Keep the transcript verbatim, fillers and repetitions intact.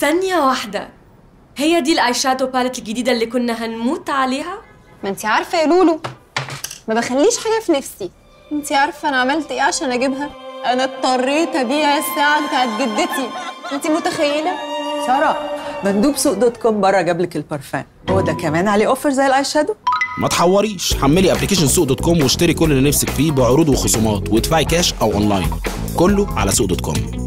ثانية واحدة، هي دي الايشادو باليت الجديدة اللي كنا هنموت عليها؟ ما انتي عارفة يا لولو، ما بخليش حاجة في نفسي. انتي عارفة أنا عملت إيه عشان أجيبها؟ أنا اضطريت أبيع الساعة بتاعت جدتي، انتي متخيلة؟ سارة، مندوب سوق دوت كوم بره جابلك البارفان، هو ده كمان عليه أوفر زي الايشادو؟ ما تحوريش، حملي ابلكيشن سوق دوت كوم واشتري كل اللي نفسك فيه بعروض وخصومات، وادفعي كاش أو أونلاين، كله على سوق دوت كوم.